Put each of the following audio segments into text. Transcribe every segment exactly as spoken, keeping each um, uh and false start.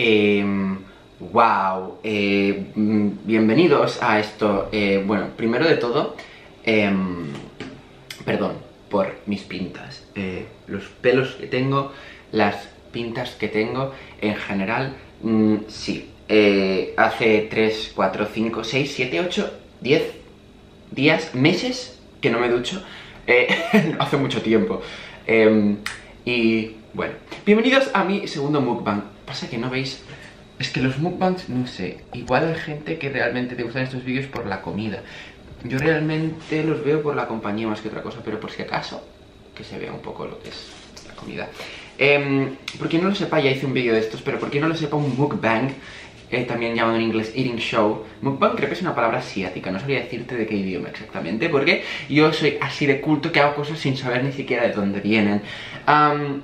Eh, wow, eh, bienvenidos a esto. Eh, bueno, primero de todo, eh, perdón por mis pintas, eh, los pelos que tengo, las pintas que tengo en general, mm, sí. Eh, hace tres, cuatro, cinco, seis, siete, ocho, diez días, meses que no me ducho, eh, hace mucho tiempo. Eh, y bueno, bienvenidos a mi segundo mukbang. Pasa que no veis, es que los mukbangs, no sé, igual hay gente que realmente te gustan estos vídeos por la comida. Yo realmente los veo por la compañía más que otra cosa, pero por si acaso, que se vea un poco lo que es la comida. Eh, por quien no lo sepa, ya hice un vídeo de estos, pero por quien no lo sepa, un mukbang, eh, también llamado en inglés eating show. Mukbang creo que es una palabra asiática, no sabría decirte de qué idioma exactamente, porque yo soy así de culto que hago cosas sin saber ni siquiera de dónde vienen. Um,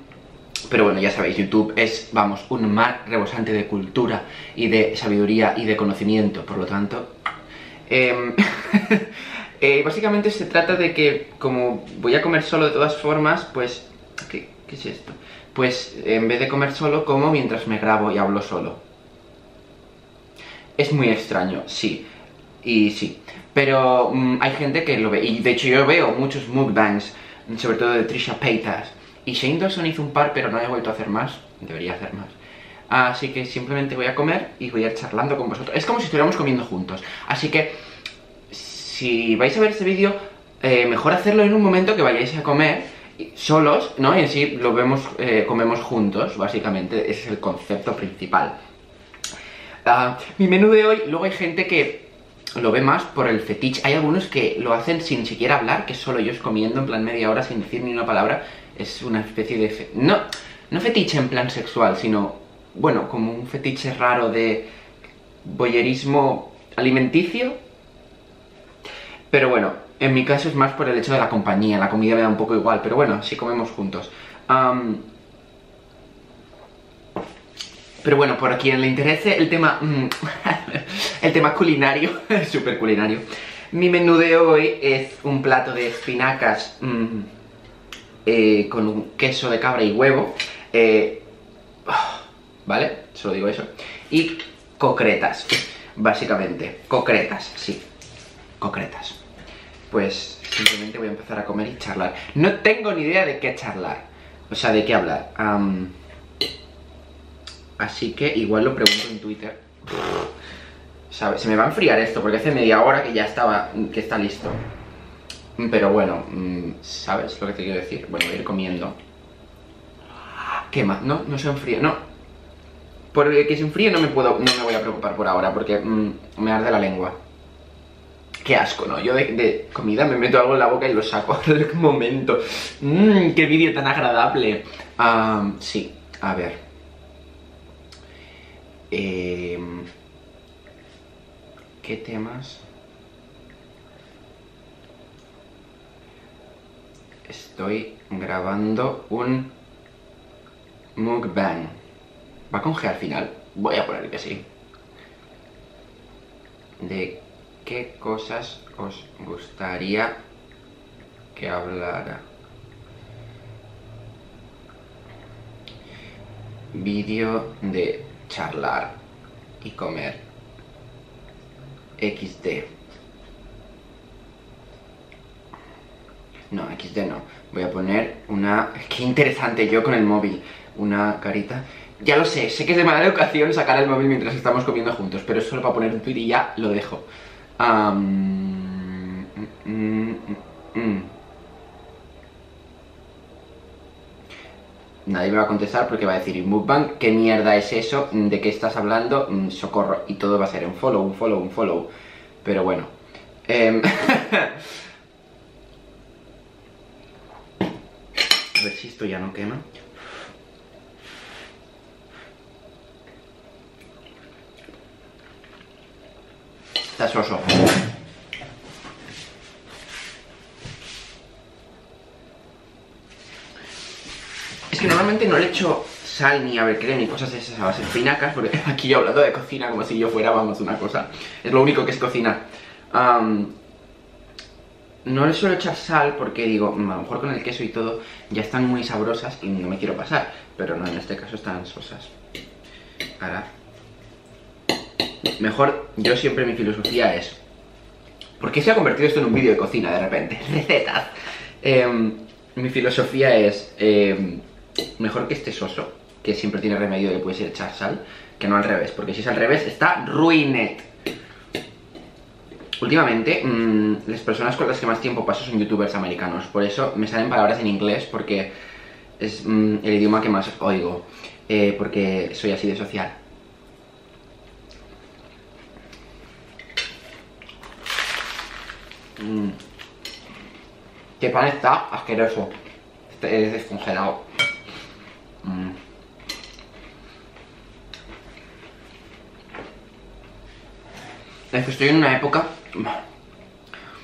Pero bueno, ya sabéis, YouTube es, vamos, un mar rebosante de cultura y de sabiduría y de conocimiento, por lo tanto... Eh, eh, básicamente se trata de que, como voy a comer solo de todas formas, pues... ¿Qué, qué es esto? Pues en vez de comer solo, como mientras me grabo y hablo solo. Es muy extraño, sí. Y sí. Pero mmm, hay gente que lo ve, y de hecho yo veo muchos mukbangs, sobre todo de Trisha Paytas. Y Shane Dawson hizo un par, pero no he vuelto a hacer más. Debería hacer más. Así que simplemente voy a comer y voy a ir charlando con vosotros. Es como si estuviéramos comiendo juntos. Así que, si vais a ver este vídeo, eh, mejor hacerlo en un momento que vayáis a comer solos, ¿no? Y así lo vemos, eh, comemos juntos, básicamente. Ese es el concepto principal. Uh, mi menú de hoy, luego hay gente que lo ve más por el fetiche. Hay algunos que lo hacen sin siquiera hablar, que solo ellos comiendo, en plan media hora, sin decir ni una palabra. Es una especie de... Fe no, no fetiche en plan sexual, sino, bueno, como un fetiche raro de voyerismo alimenticio. Pero bueno, en mi caso es más por el hecho de la compañía. La comida me da un poco igual, pero bueno, sí comemos juntos. Um, pero bueno, por a quien le interese el tema... Mm, el tema culinario, súper culinario. Mi menú de hoy es un plato de espinacas... Mm, Eh, con un queso de cabra y huevo, eh, oh, ¿vale? Solo digo eso. Y cocretas, básicamente. Cocretas, sí. Cocretas. Pues simplemente voy a empezar a comer y charlar. No tengo ni idea de qué charlar. O sea, de qué hablar. Um, así que igual lo pregunto en Twitter. ¿Sabes? Se me va a enfriar esto porque hace media hora que ya estaba, que está listo. Pero bueno, ¿sabes lo que te quiero decir? Bueno, voy a ir comiendo. Quema, no, no se enfríe, no. Porque que se enfríe no me puedo, no me voy a preocupar por ahora, porque mmm, me arde la lengua. Qué asco, ¿no? Yo de, de comida me meto algo en la boca y lo saco al momento. Mmm, qué vídeo tan agradable. Um, sí, a ver. Eh, ¿Qué temas...? Estoy grabando un mukbang. ¿Va con G al final? Voy a poner que sí. ¿De qué cosas os gustaría que hablara? Vídeo de charlar y comer. equis de. No, equis de no. Voy a poner una... Qué interesante yo con el móvil. Una carita. Ya lo sé, sé que es de mala educación sacar el móvil mientras estamos comiendo juntos, pero es solo para poner un tweet y ya lo dejo. Um... Mm, mm, mm. Nadie me va a contestar porque va a decir, mukbang, ¿qué mierda es eso? ¿De qué estás hablando? Mm, socorro. Y todo va a ser un follow, un follow, un follow. Pero bueno. Eh... A ver si esto ya no quema. Está soso. Es que normalmente no le echo sal ni abercrem ni cosas esas a las espinacas, porque aquí yo he hablado de cocina como si yo fuera, vamos, una cosa. Es lo único que es cocinar. Um, No le suelo echar sal porque digo, a lo mejor con el queso y todo ya están muy sabrosas y no me quiero pasar, pero no, en este caso están sosas. cara. Mejor, yo siempre mi filosofía es, ¿por qué se ha convertido esto en un vídeo de cocina de repente? Recetas. Eh, mi filosofía es, eh, mejor que este soso, que siempre tiene remedio y le puedes echar sal, que no al revés, porque si es al revés está ruined. Últimamente, mmm, las personas con las que más tiempo paso son youtubers americanos, por eso me salen palabras en inglés, porque es mmm, el idioma que más oigo, eh, porque soy así de social. Mm. Que pan está asqueroso, es descongelado. Mm. Es que estoy en una época...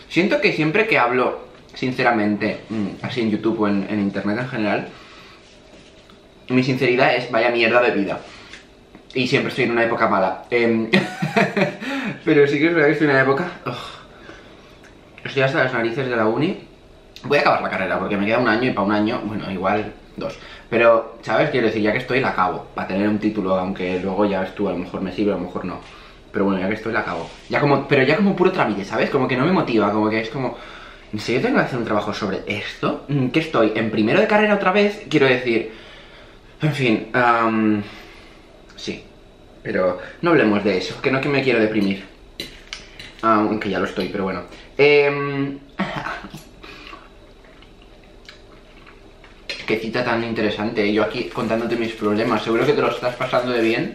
Siento que siempre que hablo sinceramente, así en YouTube o en, en internet en general, mi sinceridad es vaya mierda de vida. Y siempre estoy en una época mala. Eh... Pero sí que es verdad que estoy en una época... Ugh. Estoy hasta las narices de la uni. Voy a acabar la carrera porque me queda un año y para un año, bueno, igual dos. Pero, ¿sabes? Quiero decir, ya que estoy la acabo, para tener un título, aunque luego ya ves tú, a lo mejor me sirve, a lo mejor no. Pero bueno, ya que estoy la acabo. Ya como, pero ya como puro trámite, ¿sabes? Como que no me motiva, como que es como... ¿En serio tengo que hacer un trabajo sobre esto? ¿Qué estoy? ¿En primero de carrera otra vez? Quiero decir... En fin, um, sí. Pero no hablemos de eso, que no que me quiero deprimir. Aunque um, ya lo estoy, pero bueno. Eh... Qué cita tan interesante. Yo aquí contándote mis problemas. Seguro que te lo estás pasando de bien.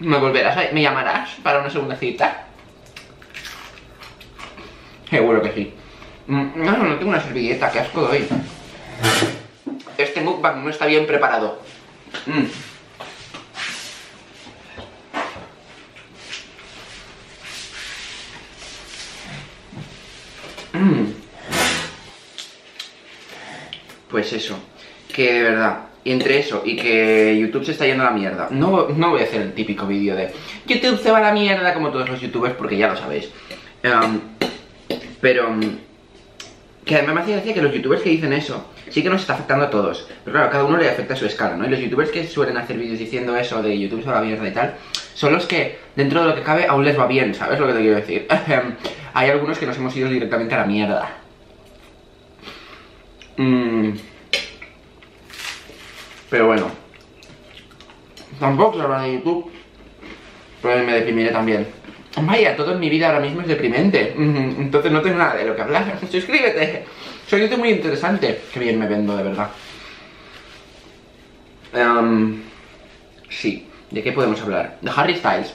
¿Me volverás a... ¿Me llamarás para una segunda cita? Seguro que sí. No, no tengo una servilleta, qué asco doy. Este mukbang no está bien preparado. Mm. Pues eso, que de verdad, entre eso y que YouTube se está yendo a la mierda, no, no voy a hacer el típico vídeo de YouTube se va a la mierda como todos los youtubers, porque ya lo sabéis. Um, pero que además me hacía gracia que los youtubers que dicen eso sí que nos está afectando a todos, pero claro, cada uno le afecta a su escala, ¿no? Y los youtubers que suelen hacer vídeos diciendo eso de YouTube se va a la mierda y tal, son los que dentro de lo que cabe aún les va bien, ¿sabes lo que te quiero decir? Hay algunos que nos hemos ido directamente a la mierda. Mm. Pero bueno, tampoco se habla de YouTube, pero me deprimiré también. Vaya, todo en mi vida ahora mismo es deprimente. mm, Entonces no tengo nada de lo que hablar. Suscríbete, soy YouTube muy interesante. Qué bien me vendo, de verdad. um, Sí, ¿de qué podemos hablar? De Harry Styles.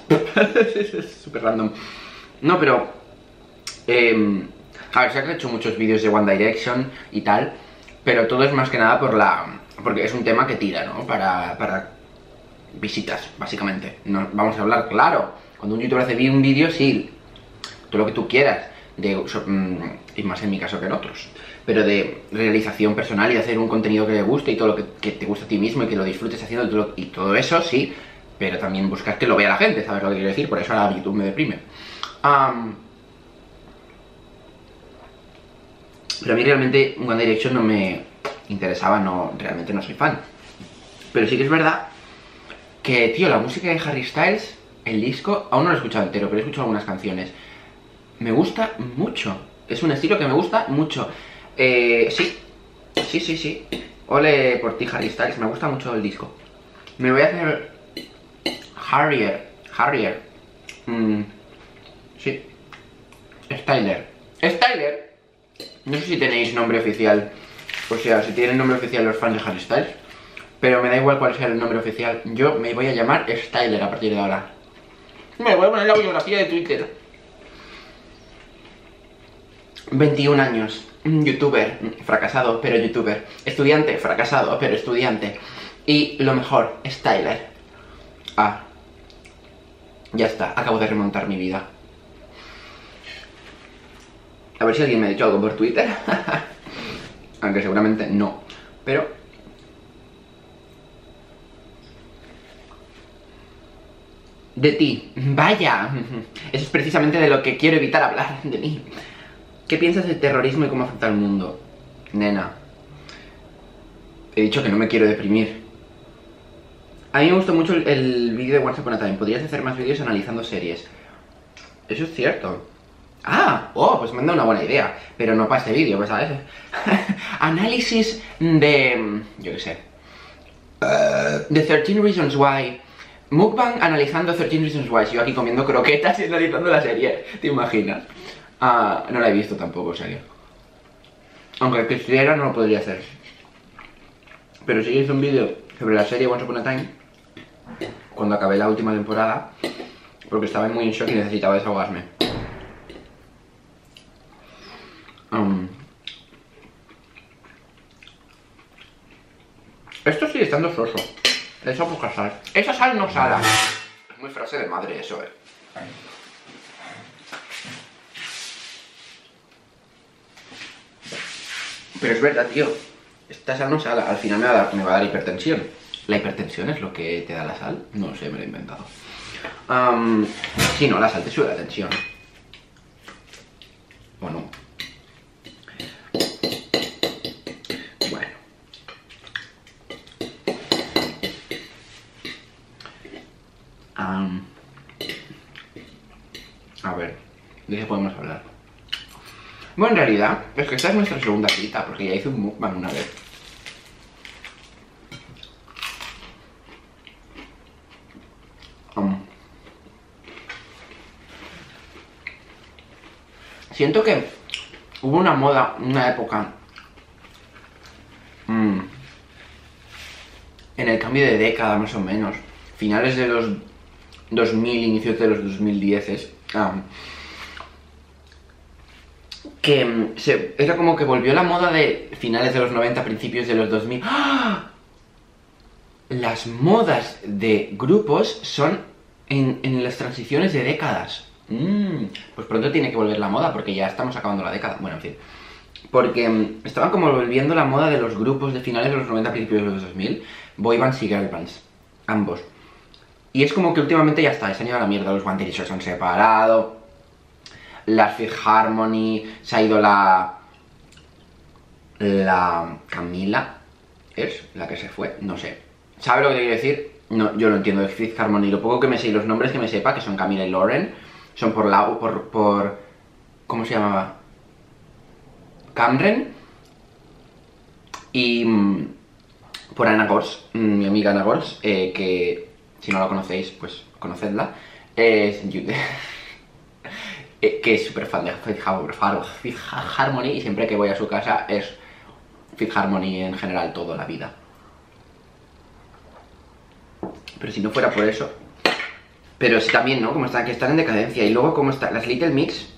Es súper random. No, pero eh, a ver, se han hecho muchos vídeos de One Direction y tal, pero todo es más que nada por la... porque es un tema que tira, ¿no? Para, para visitas, básicamente. No, vamos a hablar, claro. Cuando un youtuber hace un vídeo, sí, todo lo que tú quieras. De, so, y más en mi caso que en otros. Pero de realización personal y de hacer un contenido que te guste y todo lo que, que te gusta a ti mismo y que lo disfrutes haciendo todo, y todo eso, sí. Pero también buscar que lo vea la gente, ¿sabes lo que quiero decir? Por eso ahora YouTube me deprime. Um, Pero a mí realmente One Direction no me interesaba, no, realmente no soy fan. Pero sí que es verdad que, tío, la música de Harry Styles, el disco, aún no lo he escuchado entero, pero he escuchado algunas canciones. Me gusta mucho, es un estilo que me gusta mucho. Eh, sí, sí, sí, sí. Ole por ti, Harry Styles, me gusta mucho el disco. Me voy a hacer... Harrier, Harrier. Mm, sí. Styler. Styler. No sé si tenéis nombre oficial, o sea, si tienen nombre oficial los fans de Harry Styles, pero me da igual cuál sea el nombre oficial. Yo me voy a llamar Styler a partir de ahora. Me voy a poner la biografía de Twitter. veintiún años, youtuber, fracasado, pero youtuber. Estudiante, fracasado, pero estudiante. Y lo mejor, Styler. Ah, ya está, acabo de remontar mi vida. A ver si alguien me ha dicho algo por Twitter. Aunque seguramente no. Pero... de ti. Vaya. Eso es precisamente de lo que quiero evitar hablar, de mí. ¿Qué piensas del terrorismo y cómo afecta al mundo? Nena. He dicho que no me quiero deprimir. A mí me gustó mucho el, el vídeo de Once Upon a Time. Podrías hacer más vídeos analizando series. Eso es cierto. Ah, oh, pues me han dado una buena idea. Pero no para este vídeo, pues a veces. Análisis de... yo qué sé. Uh, de thirteen Reasons Why. Mukbang analizando thirteen Reasons Why. Yo aquí comiendo croquetas y analizando la serie. ¿Te imaginas? Uh, no la he visto tampoco, o sea. Aunque quisiera, no lo podría hacer. Pero sí hice un vídeo sobre la serie Once Upon a Time cuando acabé la última temporada, porque estaba muy en shock y necesitaba desahogarme. um. Esto sigue estando soso. Eso poca sal. Esa sal no sala. Es muy frase de madre eso, eh. Pero es verdad, tío. Esta sal no sal, al final me va, a dar, me va a dar hipertensión. ¿La hipertensión es lo que te da la sal? No lo sé, me lo he inventado. Um, sí, no, la sal te sube la tensión. ¿O no? Bueno. Um, a ver, ¿de qué podemos hablar? Bueno, en realidad, es que esta es nuestra segunda cita, porque ya hice un mukbang una vez. Um. Siento que hubo una moda, una época, um, en el cambio de década más o menos, finales de los dos mil, inicios de los dos mil diez, um, que se, era como que volvió la moda de finales de los noventa, principios de los dos mil. ¡Ah! Las modas de grupos son en, en las transiciones de décadas. Mm, pues pronto tiene que volver la moda porque ya estamos acabando la década. Bueno, en fin. Porque um, estaban como volviendo la moda de los grupos de finales de los noventa, principios de los dos mil. Boy bands y girl bands. Ambos. Y es como que últimamente ya está, se han ido a la mierda. Los One Direction se han separado. La Fifth Harmony, se ha ido la... La... Camila, ¿es? La que se fue, no sé. ¿Sabe lo que quiero decir? No, yo lo entiendo, de Fifth Harmony, lo poco que me sé y los nombres que me sepa, que son Camila y Lauren, son por la... por... por... ¿cómo se llamaba? Camren. Y... por Ana Gors, mi amiga Ana Gors, eh, que... si no la conocéis, pues conocedla. Es... Eh, que es súper fan de Fifth Harmony y siempre que voy a su casa es Fifth Harmony en general toda la vida. Pero si no fuera por eso. Pero sí también, ¿no? Como están, que están en decadencia. Y luego como están las Little Mix.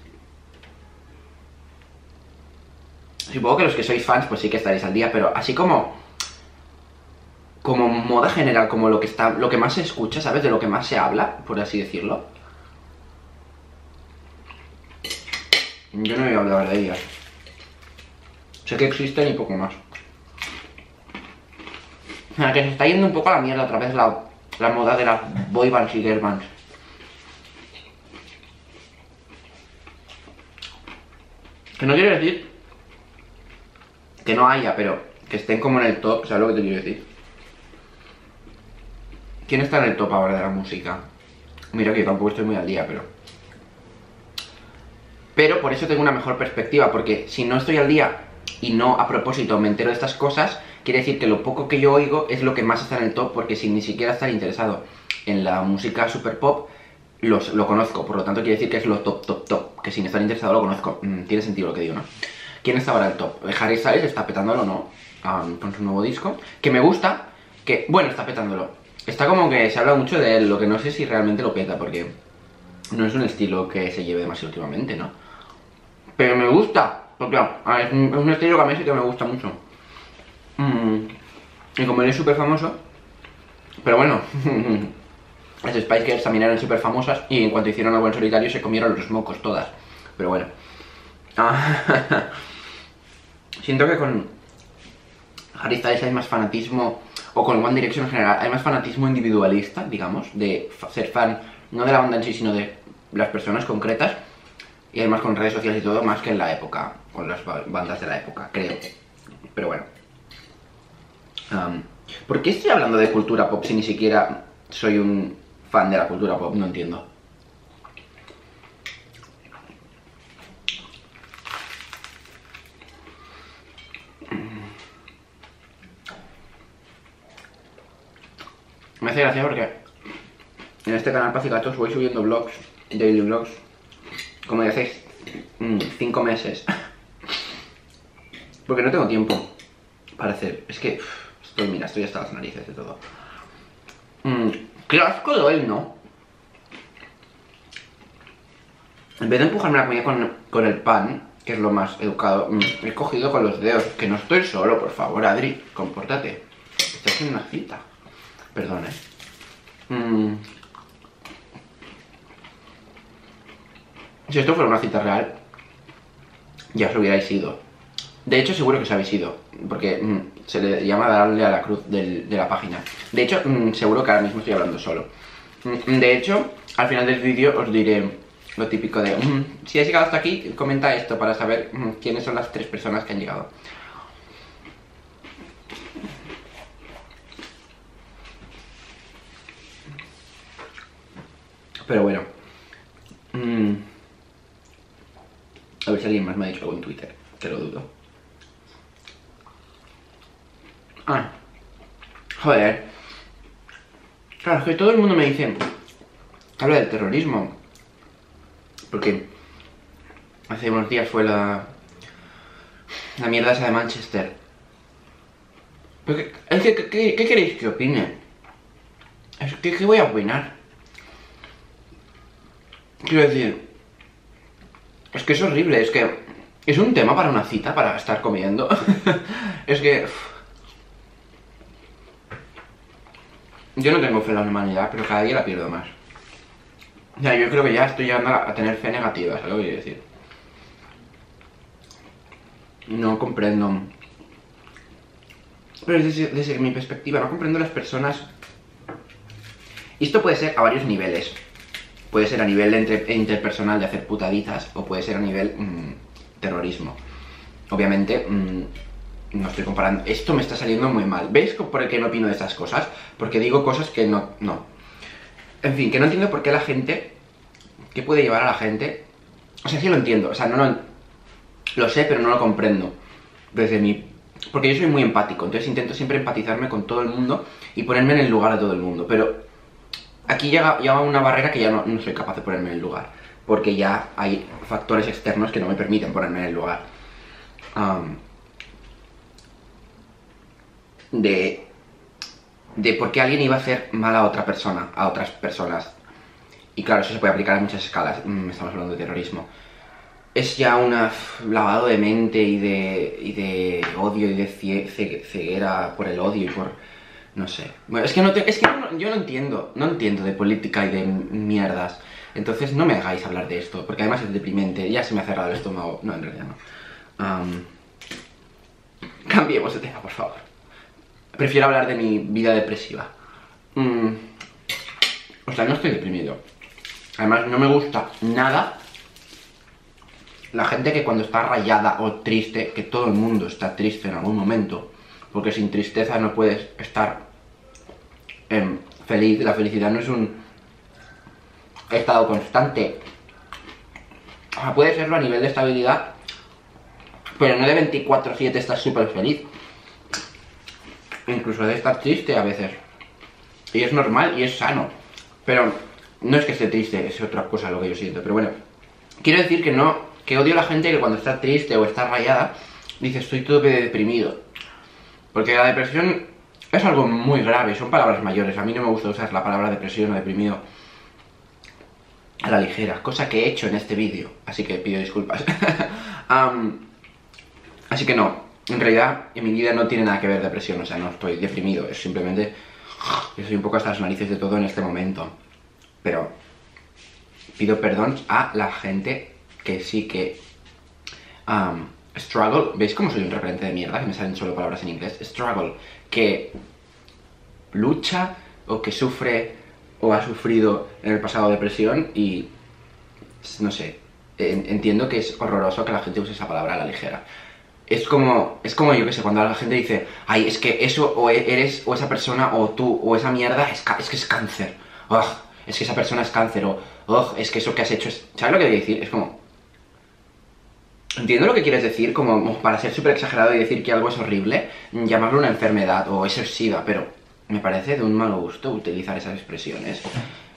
Supongo que los que sois fans pues sí que estaréis al día, pero así como como moda general, como lo que está, lo que más se escucha, ¿sabes? De lo que más se habla, por así decirlo. Yo no voy a hablar de ellas. Sé que existen y poco más. La que se está yendo un poco a la mierda otra vez la, la moda de las boy bands y girl bands. Que no quiero decir que no haya, pero que estén como en el top, ¿sabes lo que te quiero decir? ¿Quién está en el top ahora de la música? Mira que yo tampoco estoy muy al día, pero... pero por eso tengo una mejor perspectiva, porque si no estoy al día y no a propósito me entero de estas cosas, quiere decir que lo poco que yo oigo es lo que más está en el top, porque sin ni siquiera estar interesado en la música super pop, los, lo conozco. Por lo tanto quiere decir que es lo top, top, top, que sin estar interesado lo conozco. Mm, tiene sentido lo que digo, ¿no? ¿Quién está ahora en el top? Harry Styles está petándolo, ¿no? Um, con su nuevo disco, que me gusta, que, bueno, está petándolo. Está como que se habla mucho de él, lo que no sé si realmente lo peta, porque no es un estilo que se lleve demasiado últimamente, ¿no? Pero me gusta, porque es un estilo que a mí sí que me gusta mucho. Mm. Y como él es súper famoso, pero bueno, las Spice Girls también eran súper famosas y en cuanto hicieron algo en solitario se comieron los mocos todas. Pero bueno. Siento que con Harry Styles hay más fanatismo, o con One Direction en general, hay más fanatismo individualista, digamos, de ser fan, no de la banda en sí, sino de las personas concretas. Y además con redes sociales y todo, más que en la época, con las bandas de la época, creo. Pero bueno. Um, ¿Por qué estoy hablando de cultura pop si ni siquiera soy un fan de la cultura pop? No entiendo. Me hace gracia porque en este canal PazYGatos voy subiendo vlogs, daily vlogs, como de hace cinco meses. Porque no tengo tiempo para hacer. Es que estoy, mira, estoy hasta las narices de todo. Mm, ¡Qué asco doy, no! En vez de empujarme la comida con, con el pan, que es lo más educado, mm, he cogido con los dedos. Que no estoy solo, por favor, Adri, compórtate. Estás en una cita. Perdón, eh. Mm. Si esto fuera una cita real, ya os lo hubierais ido. De hecho, seguro que os habéis ido, porque mm, se le llama darle a la cruz del, de la página. De hecho, mm, seguro que ahora mismo estoy hablando solo. Mm, de hecho, al final del vídeo os diré lo típico de mm, si has llegado hasta aquí, comenta esto para saber mm, quiénes son las tres personas que han llegado. Pero bueno, mm. a ver si alguien más me ha dicho algo en Twitter, que lo dudo. Ah, joder. Claro, es que todo el mundo me dice, habla del terrorismo. Porque hace unos días fue la, la mierda esa de Manchester. Porque, es que, ¿qué, qué queréis que opine? Es que, ¿qué voy a opinar? Quiero decir, es que es horrible, es que es un tema para una cita, para estar comiendo. Es que yo no tengo fe en la humanidad, pero cada día la pierdo más. O sea, yo creo que ya estoy llegando a tener fe negativa, ¿sabes lo que quiero decir? No comprendo. Pero desde, desde mi perspectiva, no comprendo las personas. Y esto puede ser a varios niveles. Puede ser a nivel entre, interpersonal de hacer putaditas, o puede ser a nivel mmm, terrorismo. Obviamente, mmm, no estoy comparando. Esto me está saliendo muy mal. ¿Veis por qué no opino de estas cosas? Porque digo cosas que no, no. En fin, que no entiendo por qué la gente... ¿Qué puede llevar a la gente? O sea, sí lo entiendo. O sea, no lo... Lo sé, pero no lo comprendo. Desde mi... Porque yo soy muy empático. Entonces intento siempre empatizarme con todo el mundo y ponerme en el lugar de todo el mundo. Pero... Aquí llega, llega una barrera que ya no, no soy capaz de ponerme en el lugar. Porque ya hay factores externos que no me permiten ponerme en el lugar. Um, de, de por qué alguien iba a hacer mal a otra persona, a otras personas. Y claro, eso se puede aplicar a muchas escalas. Mm, estamos hablando de terrorismo. Es ya un lavado de mente y de, y de odio y de cie, ceguera por el odio y por... No sé. Bueno, es que, no te, es que no, yo no entiendo, no entiendo de política y de mierdas. Entonces no me hagáis hablar de esto, porque además es deprimente. Ya se me ha cerrado el estómago. No, en realidad no. Um, cambiemos de tema, por favor. Prefiero hablar de mi vida depresiva. Um, o sea, no estoy deprimido. Además, no me gusta nada la gente que cuando está rayada o triste, que todo el mundo está triste en algún momento. Porque sin tristeza no puedes estar eh, feliz. La felicidad no es un estado constante. O sea, puede serlo a nivel de estabilidad, pero no de veinticuatro siete estar súper feliz. Incluso de estar triste a veces. Y es normal y es sano. Pero no es que esté triste, es otra cosa lo que yo siento. Pero bueno, quiero decir que no, que odio a la gente que cuando está triste o está rayada dice estoy todo deprimido. Porque la depresión es algo muy grave, son palabras mayores. A mí no me gusta usar la palabra depresión o deprimido a la ligera, cosa que he hecho en este vídeo, así que pido disculpas. um, así que no, en realidad en mi vida no tiene nada que ver depresión, o sea, no estoy deprimido, es simplemente yo soy un poco hasta las narices de todo en este momento. Pero pido perdón a la gente que sí que... Um, struggle, ¿veis cómo soy un referente de mierda? Que me salen solo palabras en inglés. Struggle, que lucha o que sufre o ha sufrido en el pasado depresión y no sé, en, entiendo que es horroroso que la gente use esa palabra a la ligera. es como, es como yo que sé, cuando la gente dice, ay, es que eso o eres, o esa persona, o tú, o esa mierda, es, es que es cáncer, ugh, es que esa persona es cáncer, o ugh, es que eso que has hecho es... ¿Sabes lo que quiero decir? Es como... Entiendo lo que quieres decir, como para ser súper exagerado y decir que algo es horrible, llamarlo una enfermedad, o eso es SIDA, pero me parece de un mal gusto utilizar esas expresiones,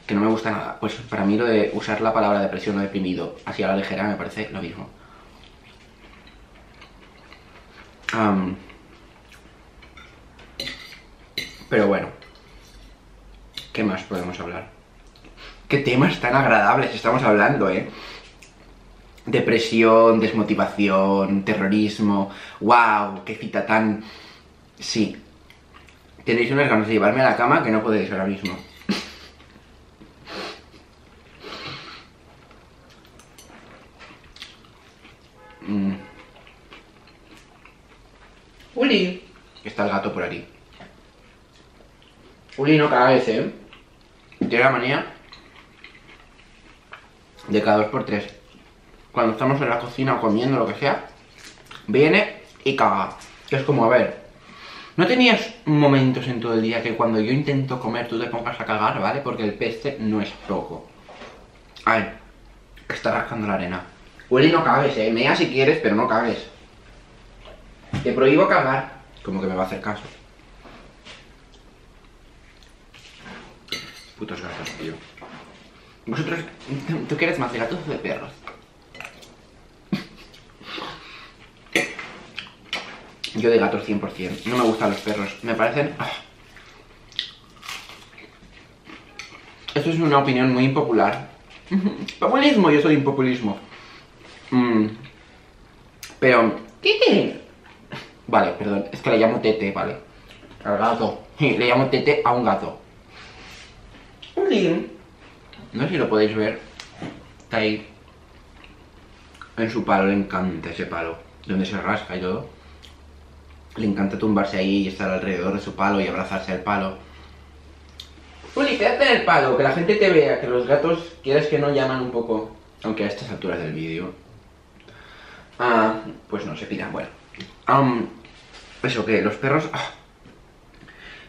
que no me gusta nada. Pues para mí lo de usar la palabra depresión o deprimido así a la ligera me parece lo mismo. Um, pero bueno, ¿qué más podemos hablar? ¿Qué temas tan agradables estamos hablando, eh? Depresión, desmotivación, terrorismo... ¡Wow! ¡Qué cita tan...! Sí. Tenéis unas ganas de llevarme a la cama que no podéis ahora mismo. mm. Uli. Está el gato por aquí. Uli no cada vez, ¿eh? Tiene la manía de cada dos por tres. Cuando estamos en la cocina o comiendo, lo que sea, viene y caga. Que es como, a ver, ¿no tenías momentos en todo el día que cuando yo intento comer tú te pongas a cagar, ¿vale? Porque el peste no es poco. A ver, que está rascando la arena. Huele y no cagues, eh. Mea si quieres, pero no cagues. Te prohíbo cagar. Como que me va a hacer caso. Putos gatos, tío. Vosotros, ¿tú quieres más de gatos o de perros? Yo de gatos cien por cien. No me gustan los perros. Me parecen... Esto es una opinión muy impopular. Populismo, yo soy impopulismo. Mm. Pero... ¿Qué? Vale, perdón. Es que le llamo Tete, vale. Al gato. Sí, le llamo Tete a un gato. Uli. No sé si lo podéis ver. Está ahí. En su palo, le encanta ese palo. Donde se rasca y todo. Le encanta tumbarse ahí y estar alrededor de su palo y abrazarse al palo. Uli, quédate en el palo, que la gente te vea, que los gatos, quieres que no, llaman un poco. Aunque a estas alturas del vídeo... Ah, pues no, se piran, bueno. Um, eso, que los perros... Ah.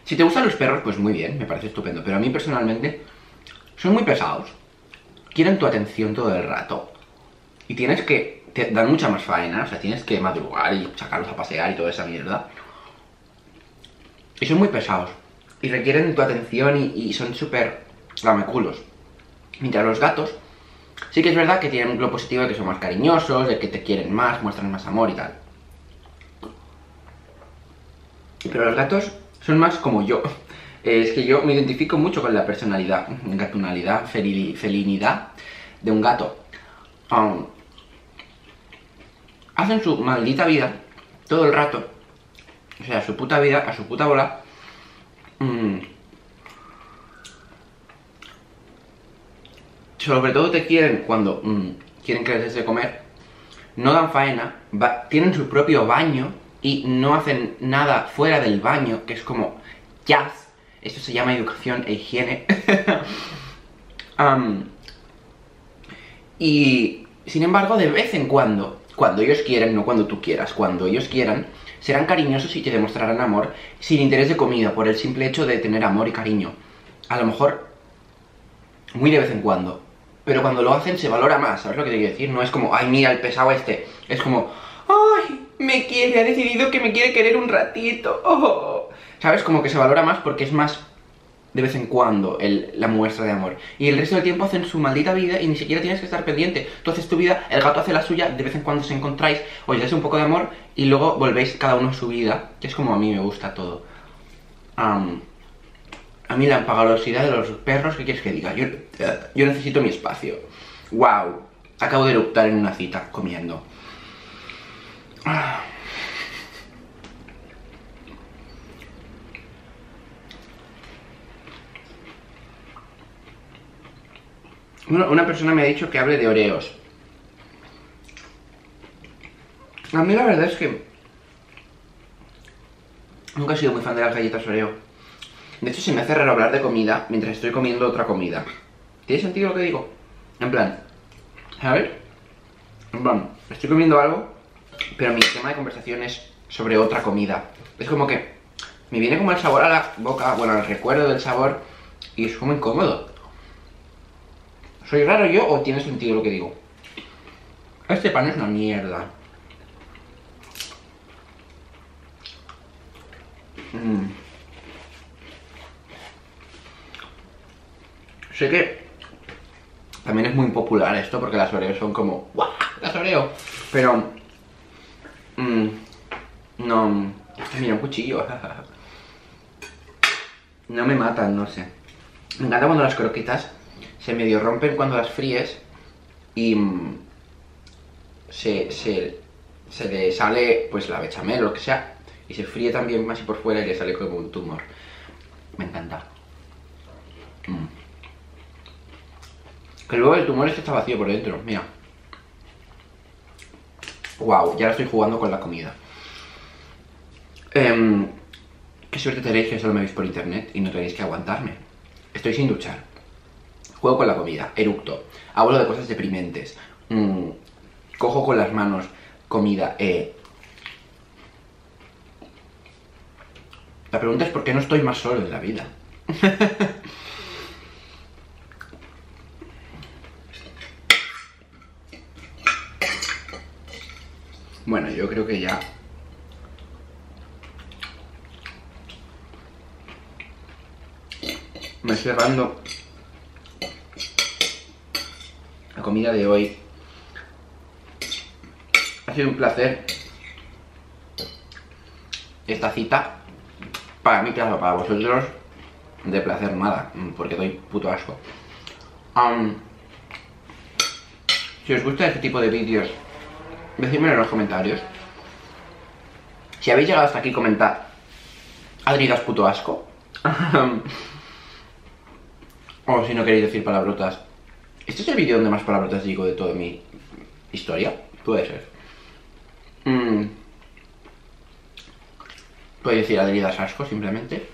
Si te gustan los perros, pues muy bien, me parece estupendo. Pero a mí personalmente, son muy pesados. Quieren tu atención todo el rato. Y tienes que... Te dan mucha más faena, o sea, tienes que madrugar y sacarlos a pasear y toda esa mierda. Y son muy pesados. Y requieren tu atención y, y son súper lameculos. Mientras los gatos, sí que es verdad que tienen lo positivo de que son más cariñosos, de que te quieren más, muestran más amor y tal. Pero los gatos son más como yo. Es que yo me identifico mucho con la personalidad, gatunalidad, fel felinidad de un gato. Um, Hacen su maldita vida todo el rato. O sea, su puta vida, a su puta bola. Mm. Sobre todo te quieren cuando mm, quieren que les des de comer. No dan faena. Va, tienen su propio baño. Y no hacen nada fuera del baño. Que es como jazz. Esto se llama educación e higiene. um, y sin embargo, de vez en cuando... Cuando ellos quieran, no cuando tú quieras, cuando ellos quieran, serán cariñosos y te demostrarán amor sin interés de comida, por el simple hecho de tener amor y cariño. A lo mejor, muy de vez en cuando. Pero cuando lo hacen se valora más, ¿sabes lo que te quiero decir? No es como, ay, mira el pesado este. Es como, ay, me quiere, ha decidido que me quiere querer un ratito. Oh. ¿Sabes? Como que se valora más porque es más de vez en cuando el, la muestra de amor. Y el resto del tiempo hacen su maldita vida y ni siquiera tienes que estar pendiente. Tú haces tu vida, el gato hace la suya, de vez en cuando os encontráis, os dais un poco de amor y luego volvéis cada uno a su vida, que es como a mí me gusta todo. Um, a mí la empalagosidad de los perros, ¿qué quieres que diga? Yo, yo necesito mi espacio. ¡Wow! Acabo de eructar en una cita, comiendo. Ah. Una persona me ha dicho que hable de Oreos. A mí la verdad es que nunca he sido muy fan de las galletas Oreo. De hecho se me hace raro hablar de comida mientras estoy comiendo otra comida. ¿Tiene sentido lo que digo? En plan, ¿sabes? En plan, estoy comiendo algo pero mi tema de conversación es sobre otra comida. Es como que me viene como el sabor a la boca, bueno, el recuerdo del sabor, y es como incómodo. ¿Soy raro yo o tiene sentido lo que digo? Este pan es una mierda. Mm. Sé que también es muy popular esto porque las Oreos son como ¡guau! ¡Las Oreo! Pero mm, no... Mira, un cuchillo. No me matan, no sé. Me encanta cuando las croquetas se medio rompen cuando las fríes y mm, se, se, se le sale pues la bechamel o lo que sea, y se fríe también más y por fuera y le sale como un tumor. Me encanta. Mm. Que luego el tumor este está vacío por dentro, mira. Wow, ya estoy jugando con la comida. Eh, qué suerte tenéis que solo me veis por internet y no tenéis que aguantarme. Estoy sin duchar. Juego con la comida, eructo. Hablo de cosas deprimentes. Mm. Cojo con las manos comida. Eh... La pregunta es por qué no estoy más solo en la vida. Bueno, yo creo que ya... Me estoy cerrando la comida de hoy. Ha sido un placer esta cita. Para mí, claro, para vosotros, de placer nada, porque doy puto asco. Um, si os gusta este tipo de vídeos, decídmelo en los comentarios. Si habéis llegado hasta aquí, comentad: Adri, das puto asco. O si no queréis decir palabrotas. ¿Este es el vídeo donde más palabrotas digo de toda mi historia? Puede ser. Mm. Puedes decir adheridas asco, simplemente.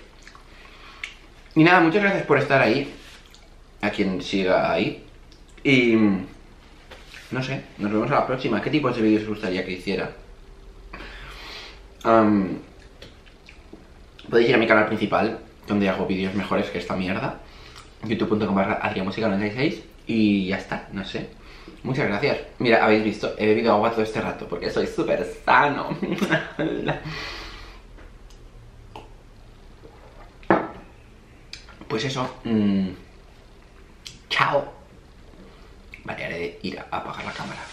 Y nada, muchas gracias por estar ahí. A quien siga ahí. Y... no sé, nos vemos a la próxima. ¿Qué tipos de vídeos os gustaría que hiciera? Um, podéis ir a mi canal principal, donde hago vídeos mejores que esta mierda. youtube punto com barra adriamusica noventa y seis. Y ya está, no sé. Muchas gracias. Mira, habéis visto, he bebido agua todo este rato porque soy súper sano. Pues eso, mmm, chao. Vale, haré de ir a apagar la cámara.